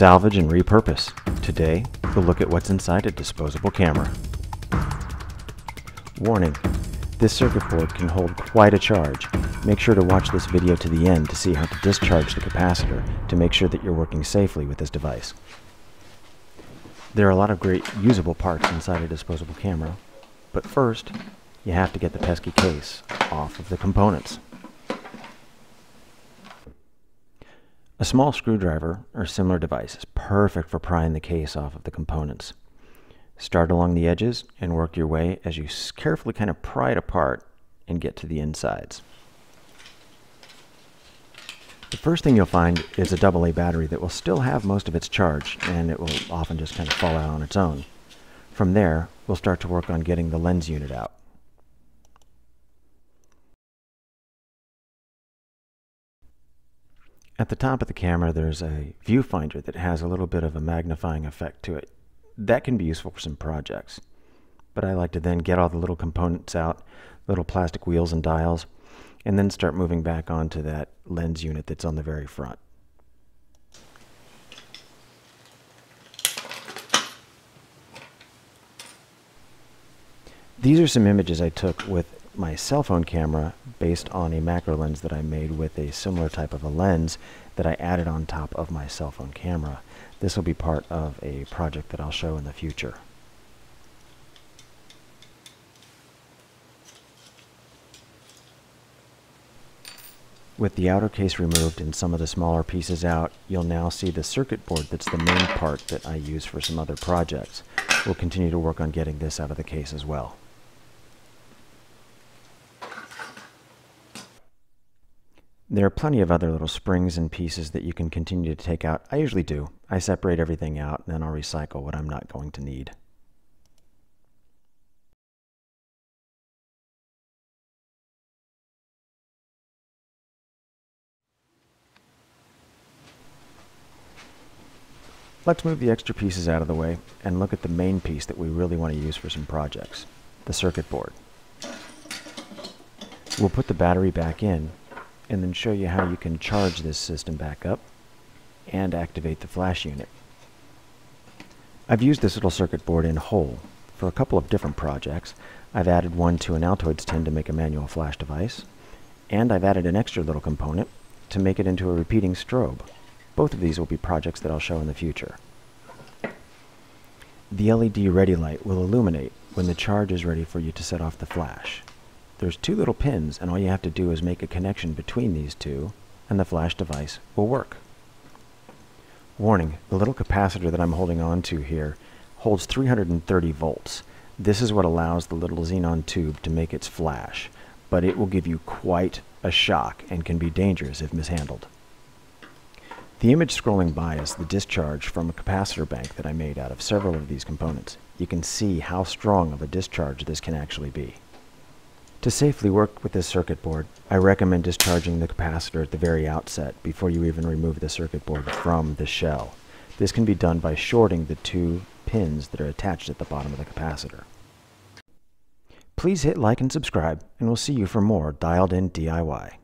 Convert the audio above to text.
salvage and repurpose. Today, we'll look at what's inside a disposable camera. Warning: this circuit board can hold quite a charge. Make sure to watch this video to the end to see how to discharge the capacitor to make sure that you're working safely with this device. There are a lot of great usable parts inside a disposable camera, but first, you have to get the pesky case off of the components. A small screwdriver or similar device is perfect for prying the case off of the components. Start along the edges and work your way as you carefully kind of pry it apart and get to the insides. The first thing you'll find is a AA battery that will still have most of its charge, and it will often just kind of fall out on its own. From there, we'll start to work on getting the lens unit out. At the top of the camera, there's a viewfinder that has a little bit of a magnifying effect to it. That can be useful for some projects. But I like to then get all the little components out, little plastic wheels and dials, and then start moving back onto that lens unit that's on the very front. These are some images I took with my cell phone camera based on a macro lens that I made with a similar type of a lens that I added on top of my cell phone camera. This will be part of a project that I'll show in the future. With the outer case removed and some of the smaller pieces out, you'll now see the circuit board that's the main part that I use for some other projects. We'll continue to work on getting this out of the case as well. There are plenty of other little springs and pieces that you can continue to take out. I usually do. I separate everything out, and then I'll recycle what I'm not going to need. Let's move the extra pieces out of the way and look at the main piece that we really want to use for some projects, the circuit board. We'll put the battery back in and then show you how you can charge this system back up and activate the flash unit. I've used this little circuit board in whole for a couple of different projects. I've added one to an Altoids tin to make a manual flash device, and I've added an extra little component to make it into a repeating strobe. Both of these will be projects that I'll show in the future. The LED ready light will illuminate when the charge is ready for you to set off the flash. There's two little pins, and all you have to do is make a connection between these two, and the flash device will work. Warning: the little capacitor that I'm holding on to here holds 330 volts. This is what allows the little xenon tube to make its flash, but it will give you quite a shock and can be dangerous if mishandled. The image scrolling by is the discharge from a capacitor bank that I made out of several of these components. You can see how strong of a discharge this can actually be. To safely work with this circuit board, I recommend discharging the capacitor at the very outset before you even remove the circuit board from the shell. This can be done by shorting the two pins that are attached at the bottom of the capacitor. Please hit like and subscribe, and we'll see you for more Dialed In DIY.